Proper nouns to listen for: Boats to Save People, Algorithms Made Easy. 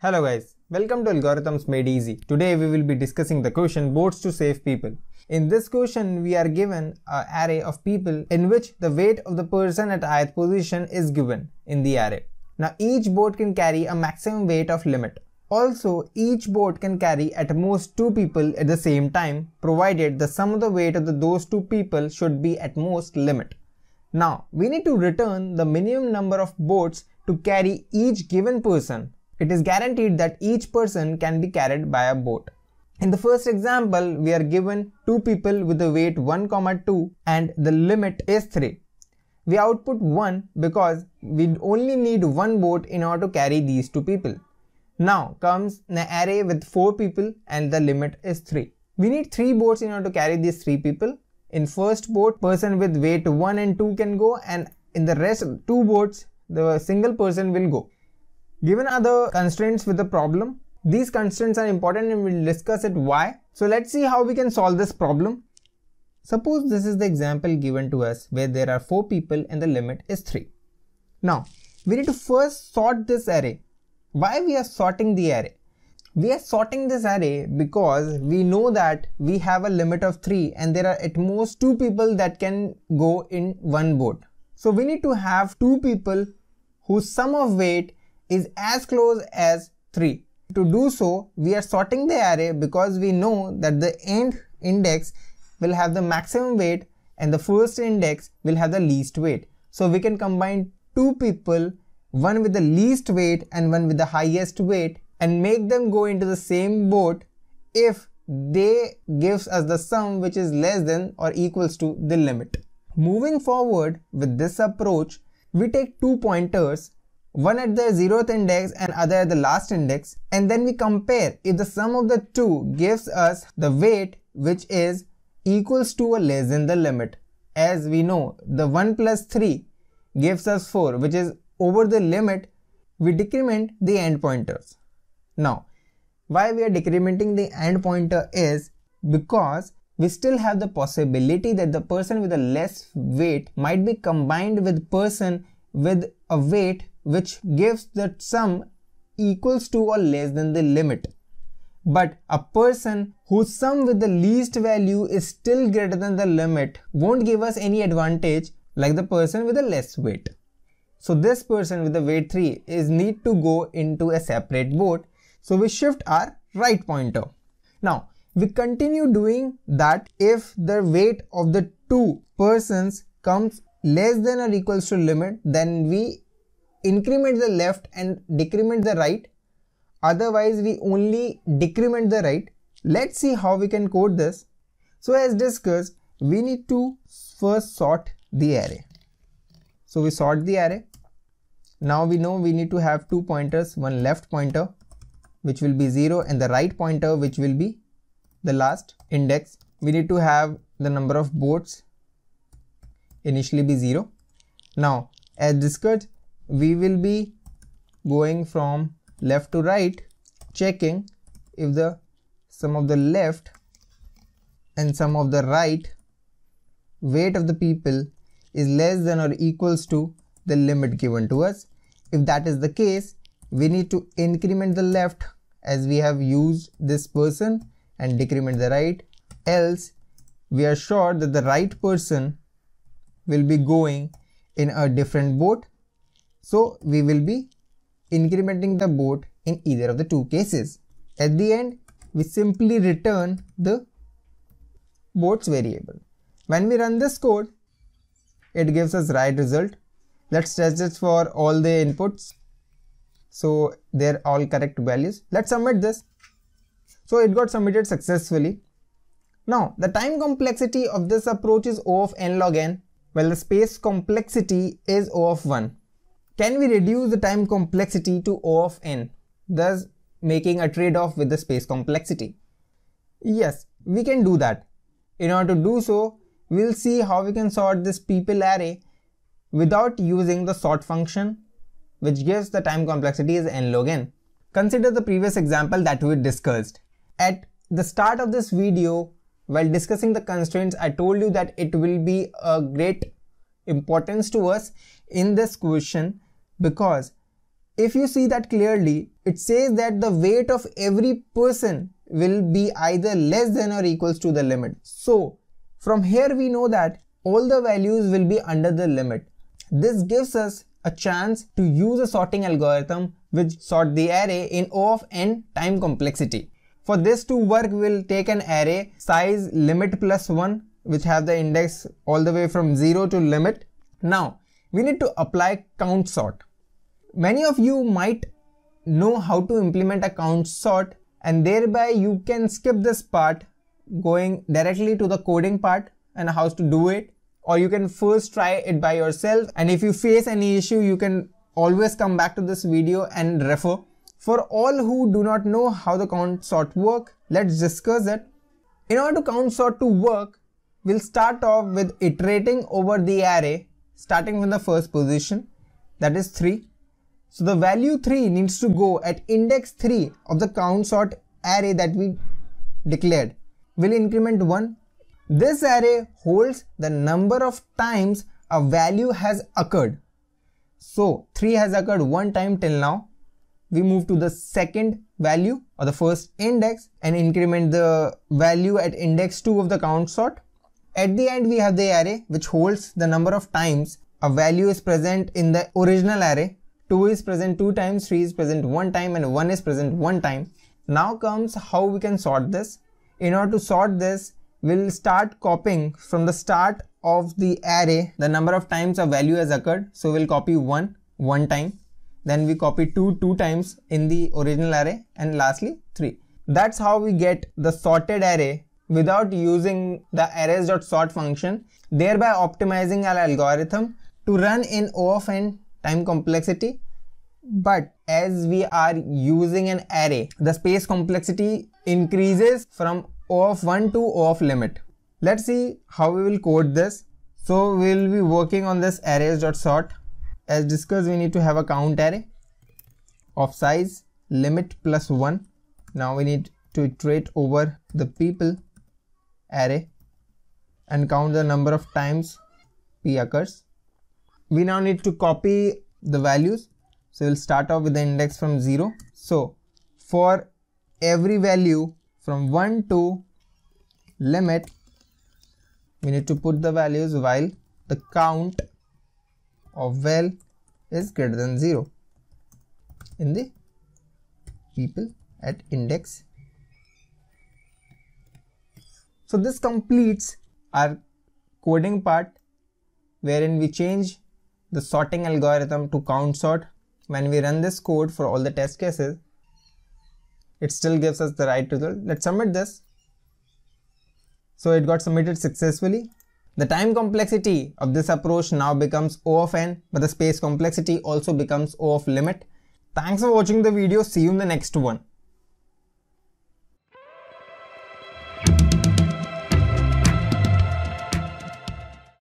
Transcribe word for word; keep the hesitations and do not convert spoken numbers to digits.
Hello guys, welcome to Algorithms Made Easy. Today we will be discussing the question bots to save people. In this question we are given an array of people in which the weight of the person at ith position is given in the array. Now each bot can carry a maximum weight of limit. Also each bot can carry at most two people at the same time provided the sum of the weight of the, those two people should be at most limit. Now we need to return the minimum number of bots to carry each given person. It is guaranteed that each person can be carried by a bot. In the first example, we are given two people with the weight one, two and the limit is three. We output one because we only need one bot in order to carry these two people. Now comes an array with four people and the limit is three. We need three bots in order to carry these three people. In first bot, person with weight one and two can go, and in the rest two bots, the single person will go. Given other constraints with the problem, these constraints are important and we'll discuss it why. So let's see how we can solve this problem. Suppose this is the example given to us where there are four people and the limit is three. Now we need to first sort this array. Why we are sorting the array? We are sorting this array because we know that we have a limit of three and there are at most two people that can go in one bot. So we need to have two people whose sum of weight is as close as three. To do so, we are sorting the array because we know that the nth index will have the maximum weight and the first index will have the least weight. So we can combine two people, one with the least weight and one with the highest weight, and make them go into the same bot if they gives us the sum which is less than or equals to the limit. Moving forward with this approach, we take two pointers, one at the zeroth index and other at the last index, and then we compare if the sum of the two gives us the weight which is equals to or less than the limit. As we know, the one plus three gives us four, which is over the limit. We decrement the end pointers. Now why we are decrementing the end pointer is because we still have the possibility that the person with the less weight might be combined with person with a weight which gives that sum equals to or less than the limit. But a person whose sum with the least value is still greater than the limit won't give us any advantage like the person with the less weight. So this person with the weight three is need to go into a separate bot. So we shift our right pointer. Now we continue doing that if the weight of the two persons comes less than or equals to limit, then we increment the left and decrement the right, otherwise we only decrement the right. Let's see how we can code this. So as discussed, we need to first sort the array. So we sort the array. Now we know we need to have two pointers, one left pointer which will be zero and the right pointer which will be the last index. We need to have the number of bots initially be zero. Now as discussed, we will be going from left to right, checking if the sum of the left and sum of the right weight of the people is less than or equals to the limit given to us. If that is the case, we need to increment the left as we have used this person and decrement the right, else we are sure that the right person will be going in a different bot. So we will be incrementing the bot in either of the two cases. At the end, we simply return the bots variable. When we run this code, it gives us right result. Let's test this for all the inputs. So they're all correct values. Let's submit this. So it got submitted successfully. Now the time complexity of this approach is O of n log n, while the space complexity is O of one. Can we reduce the time complexity to O of n, thus making a trade-off with the space complexity? Yes, we can do that. In order to do so, we'll see how we can sort this people array without using the sort function, which gives the time complexity as n log n. Consider the previous example that we discussed. At the start of this video, while discussing the constraints, I told you that it will be a great importance to us in this question because If you see that clearly, it says that the weight of every person will be either less than or equals to the limit. So from here we know that all the values will be under the limit. This gives us a chance to use a sorting algorithm which sort the array in O of n time complexity. For this to work, we'll take an array size limit plus one which have the index all the way from zero to limit. Now we need to apply count sort. Many of you might know how to implement a count sort, and thereby you can skip this part going directly to the coding part and how to do it, or you can first try it by yourself, and if you face any issue you can always come back to this video and refer. For all who do not know how the count sort work, let's discuss it. In order to count sort to work, we'll start off with iterating over the array starting from the first position, that is three. So the value three needs to go at index three of the count sort array that we declared. We'll increment one. This array holds the number of times a value has occurred. So three has occurred one time till now. We move to the second value or the first index and increment the value at index two of the count sort. At the end we have the array which holds the number of times a value is present in the original array. two is present two times, three is present one time, and one is present one time. Now comes how we can sort this. In order to sort this, we'll start copying from the start of the array the number of times a value has occurred. So we'll copy one one time, then we copy two two times in the original array, and lastly three. That's how we get the sorted array without using the arrays.sort function, thereby optimizing our algorithm to run in O of n time complexity. But as we are using an array, the space complexity increases from O of one to O of limit. Let's see how we will code this. So we'll be working on this arrays.sort. As discussed, we need to have a count array of size limit plus one. Now we need to iterate over the people array and count the number of times p occurs. We now need to copy the values. So we'll start off with the index from zero. So for every value from one to limit, we need to put the values while the count of val is greater than zero in the people at index. So this completes our coding part wherein we change the sorting algorithm to count sort. When we run this code for all the test cases, it still gives us the right result. Let's submit this. So it got submitted successfully. The time complexity of this approach now becomes O of n, but the space complexity also becomes O of limit. Thanks for watching the video. See you in the next one.